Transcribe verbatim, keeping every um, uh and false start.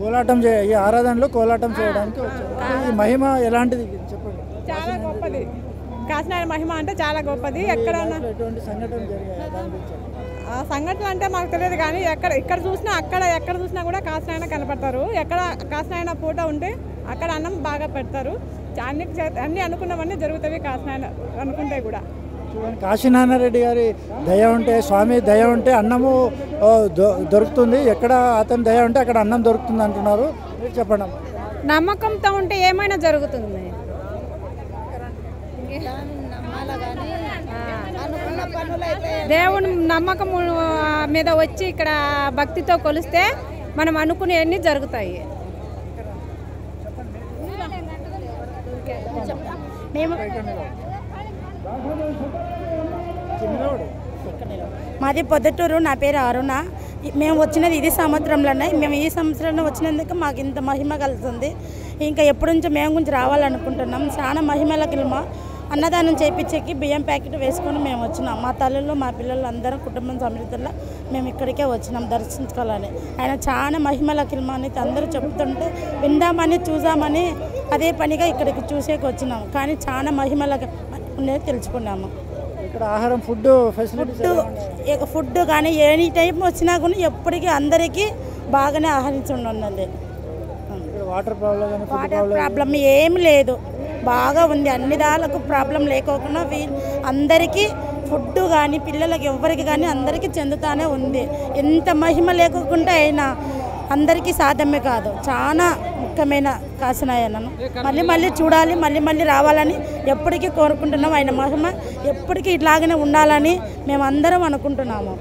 కోలాటం చే ఈ ఆరాధనలో కోలాటం చేయడానికి వచ్చారు. ఈ మహిమ ఎలాంటిది చెప్పండి. చాలా గొప్పది కాశీనాథ మహిమ అంటే చాలా గొప్పది. ఎక్కడ సంఘటన ఆ సంఘటన అంటే మాకు తెలియదు కానీ ఎక్కడ ఇక్కడ చూసినా అక్కడ ఎక్కడ చూసినా కూడా కాశీనాథ కనపడతారు. ఎక్కడ కాశీనాథ ఫోటో ఉంటే అక్కడ అన్నం బాగా పెడతారు. అన్ని అన్ని అనుకున్నవన్నీ జరుగుతాయి కాశీనాథ అనుకుంటే కూడా. కాశీనాథ రెడ్డి గారి దయ ఉంటే స్వామి దయ ఉంటే అన్నము దొరుకుతుంది. ఎక్కడ అతని దయ ఉంటే అక్కడ అన్నం దొరుకుతుంది అంటున్నారు. మీరు చెప్పండి. నమ్మకంతో ఉంటే ఏమైనా జరుగుతుంది. దేవుని నమ్మకం మీద వచ్చి ఇక్కడ భక్తితో కొలిస్తే మనం అనుకునేవన్నీ జరుగుతాయి. మాది పొద్దుటూరు, నా పేరు అరుణ. మేము వచ్చినది ఇది సంవత్సరంలోనే. మేము ఈ సంవత్సరంలో వచ్చినందుకు మాకు ఇంత మహిమ కలుగుతుంది. ఇంకా ఎప్పటి నుంచో మేము గురించి రావాలనుకుంటున్నాం. చాలా మహిమల కిల్మ అన్నదానం చేయించేకి బియ్యం ప్యాకెట్ వేసుకొని మేము వచ్చినాం. మా తల్లులు మా పిల్లలు అందరం కుటుంబం సమృద్ధిలో మేము ఇక్కడికే వచ్చినాం దర్శించుకోవాలని. ఆయన చాలా మహిమల కిల్మ అనేది అందరూ చెప్తుంటే విందామని చూసామని అదే పనిగా ఇక్కడికి చూసేకి వచ్చినాం. కానీ చాలా మహిమల ఉండేది తెలుసుకున్నాము. ఇక్కడ ఆహారం ఫుడ్ ఫుడ్ ఫుడ్ కానీ ఎనీ టైం వచ్చినా కూడా ఎప్పటికీ అందరికీ బాగానే ఆహరించుండీ. వాటర్ ప్రాబ్లం వాటర్ ప్రాబ్లం ఏం లేదు, బాగా ఉంది. అన్ని దాలకు ప్రాబ్లం లేకోకుండా అందరికీ ఫుడ్ కానీ పిల్లలకి ఎవరికి కానీ అందరికీ చెందుతానే ఉంది. ఎంత మహిమ లేకోకుండా అయినా అందరికీ సాధ్యమే కాదు. చాలా ముఖ్యమైన కాశీనాథను మళ్ళీ మళ్ళీ చూడాలి, మళ్ళీ మళ్ళీ రావాలని ఎప్పటికీ కోరుకుంటున్నాం. ఆయన మహిమ ఎప్పటికీ ఇట్లాగనే ఉండాలని మేమందరం అనుకుంటున్నాము.